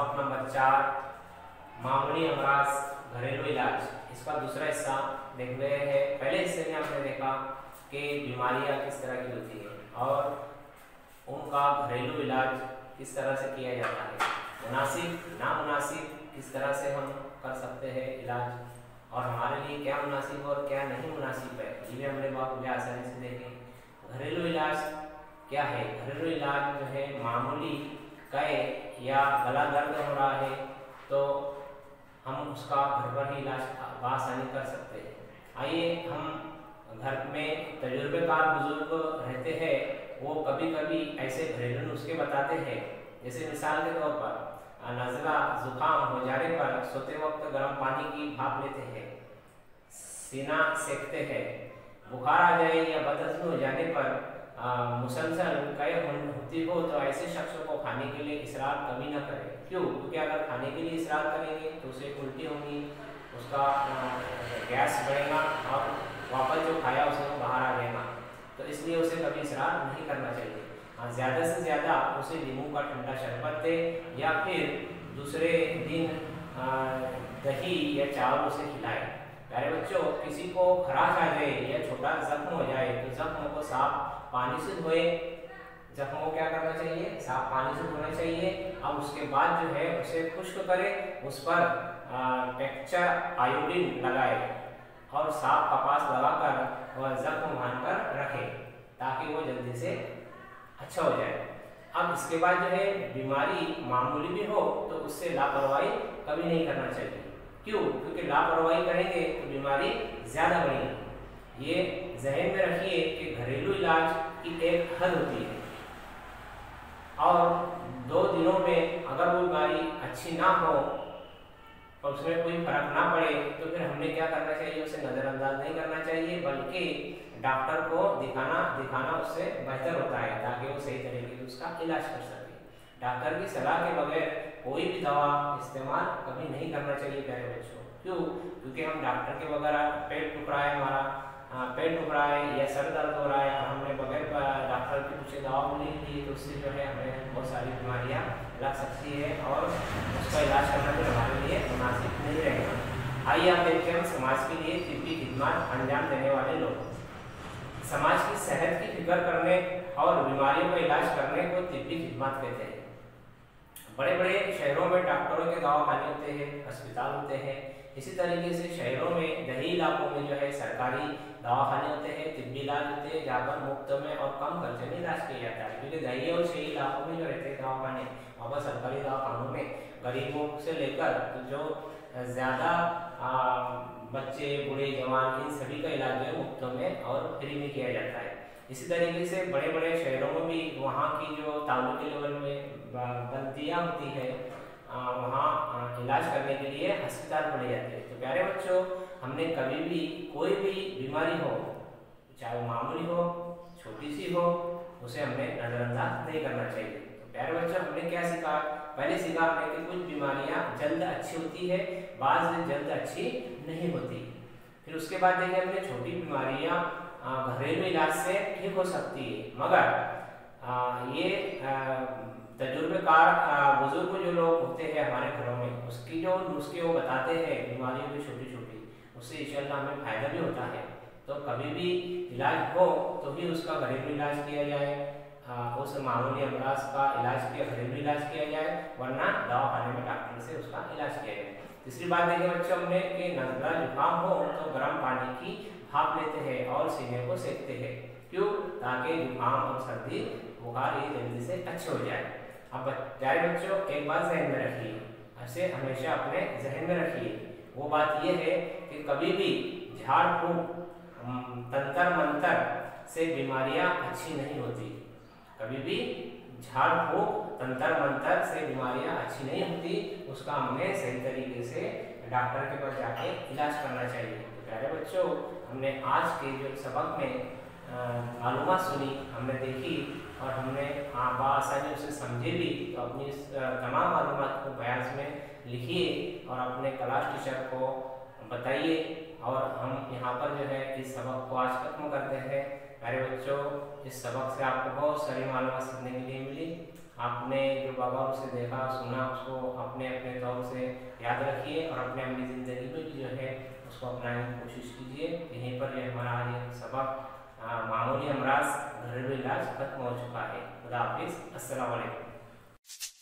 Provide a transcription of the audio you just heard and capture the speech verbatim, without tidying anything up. सबक नंबर चार मामूली अमराज घरेलू इलाज। इसका दूसरा हिस्सा देख रहे हैं। पहले हिस्से में आपने देखा कि बीमारियां किस तरह की होती है और उनका घरेलू इलाज किस तरह से किया जाता है, मुनासिब ना मुनासिब किस तरह से हम कर सकते हैं इलाज और हमारे लिए क्या मुनासिब और क्या नहीं मुनासिब है, ये हमने बहुत आसानी से देखें। घरेलू इलाज क्या है? घरेलू इलाज जो है मामूली कहे या गला दर्द हो रहा है तो हम उसका घर पर ही इलाज आसानी कर सकते हैं। आइए हम घर में तजुर्बेकार बुजुर्ग रहते हैं वो कभी कभी ऐसे घरेलू नुस्खे बताते हैं। जैसे मिसाल के तौर पर नज़ला जुकाम हो जाने पर सोते वक्त गर्म पानी की भाप लेते हैं, सीना सेकते हैं। बुखार आ जाए या बदहजमी हो जाने पर मुसलसल कई होती हो तो ऐसे शख्स को खाने के लिए इसरार कभी ना करें। क्यों? क्योंकि अगर खाने के लिए इसरार करेंगे तो उसे उल्टी होगी, उसका गैस बढ़ेगा और वापस जो खाया उसे वो बाहर आ जाएगा। तो इसलिए उसे कभी इसरार नहीं करना चाहिए। हाँ, ज़्यादा से ज़्यादा उसे नींबू का ठंडा शरबत दे या फिर दूसरे दिन दही या चावल उसे खिलाए। प्यारे बच्चों, किसी को खराश आ जाए या छोटा जख्म हो जाए तो जख्म को साफ पानी से धोए। जख्म को क्या करना चाहिए? साफ पानी से धोना चाहिए। अब उसके बाद जो है उसे खुश्क करें, उस पर टेक्चर आयोडीन लगाए और साफ कपास लगाकर वह जख्म बांधकर रखें ताकि वो जल्दी से अच्छा हो जाए। अब इसके बाद जो है बीमारी मामूली भी हो तो उससे लापरवाही कभी नहीं करना चाहिए। क्यों? क्योंकि लापरवाही करेंगे तो बीमारी ज़्यादा बढ़ेगी। ये जहन में रखिए कि घरेलू इलाज की एक हद होती है और दो दिनों में अगर वो बीमारी अच्छी ना हो और उसमें कोई फर्क ना पड़े तो फिर हमने क्या करना चाहिए? उसे नज़रअंदाज नहीं करना चाहिए बल्कि डॉक्टर को दिखाना दिखाना उससे बेहतर होता है ताकि वो सही तरीके से उसका इलाज कर सके। डॉक्टर की सलाह के बगैर कोई भी दवा इस्तेमाल कभी नहीं करना चाहिए प्यारे बच्चों। क्यों? क्योंकि हम डॉक्टर के बगैर पेट टुकड़ा है, हमारा पेट दुख रहा है या सर दर्द हो रहा है और हमने बगैर डॉक्टर की पूछे दवा नहीं ली तो उससे जो है हमें बहुत सारी बीमारियां लग सकती है और उसका इलाज करना भी हमारे लिए मुनासिब नहीं रहेगा। आइए आप देखते हैं समाज के लिए तिब्बी खिदमत अंजाम देने वाले लोग। समाज की सेहत की फिक्र करने और बीमारियों का इलाज करने को तिब्बी खिदमत कहते हैं। बड़े बड़े शहरों में डॉक्टरों के दवाखाने होते हैं, अस्पताल होते हैं। इसी तरीके से शहरों में दही इलाकों में जो है सरकारी दवाखाने होते हैं, तिब्बी इलाज होते हैं जहाँ पर मुफ्त में और कम खर्चे में इलाज किया जाता है। क्योंकि दही और शहरी इलाकों में जो रहते हैं दवाखाने, वहाँ पर सरकारी दवाखानों में गरीबों से लेकर तो जो ज़्यादा बच्चे बूढ़े जवान इन सभी का इलाज जो है मुफ्त में और फ्री में किया जाता है। इसी तरीके से बड़े बड़े शहरों में भी वहाँ की जो तालुके लेवल में बल्दियाँ होती है वहाँ इलाज करने के लिए अस्पताल बने जाते हैं। तो प्यारे बच्चों, हमने कभी भी कोई भी बीमारी हो चाहे वो मामूली हो छोटी सी हो उसे हमने नज़रअंदाज नहीं करना चाहिए। तो प्यारे बच्चों, हमने क्या सीखा? पहले सीखा हमने कि कुछ बीमारियाँ जल्द अच्छी होती है, बाद जल्द अच्छी नहीं होती। फिर उसके बाद देखिए हमने छोटी बीमारियाँ घरेलू इलाज से ठीक हो सकती है मगर आ, ये आ, तजुर्बेकार बुजुर्ग जो लोग होते हैं हमारे घरों में उसकी जो नुस्खे वो बताते हैं बीमारियों की छोटी छोटी, उससे इंशाल्लाह हमें फ़ायदा भी होता है। तो कभी भी इलाज हो तो भी उसका घरेलू इलाज किया जाए, उस मामूली अमराज का इलाज किया घरेलू इलाज किया जाए, वरना दवाखाने में डॉक्टर से उसका इलाज किया जाए। तीसरी बात देखिए बच्चों हमने कि नज़ला जुकाम हो तो गर्म पानी की भाप लेते हैं और सीने को सेकते हैं। क्यों? ताकि जुकाम और सर्दी बुखार ये जल्दी से अच्छे हो जाए। अब प्यारे बच्चों, एक बात जहन में रखिए, ऐसे हमेशा अपने जहन में रखिए, वो बात ये है कि कभी भी झाड़ फूँक तंतर मंतर से बीमारियां अच्छी नहीं होती। कभी भी झाड़ फूँक तंतर मंतर से बीमारियां अच्छी नहीं होती। उसका हमने सही तरीके से डॉक्टर के पास जाके इलाज करना चाहिए। तो प्यारे बच्चों, हमने आज के जो सबक में मालूमात सुनी, हमने देखी और हमने आसानी उसे समझे भी, तो अपनी तमाम मालूमात को बयास में लिखिए और अपने क्लास टीचर को बताइए। और हम यहाँ पर जो है इस सबक को आज खत्म करते हैं। प्यारे बच्चों, इस सबक से आपको बहुत सारी मालूमात सीखने के लिए मिली। आपने जो बाबा से देखा सुना उसको अपने अपने तौर से याद रखिए और अपने अपनी ज़िंदगी में भी जो है उसको अपनाने की कोशिश कीजिए। यहीं पर यह हमारा आज एक सबक मामूली अमराज घरेलू इलाज खत्म हो चुका है। खुदा हाफिज़, अस्सलाम वालेकुम।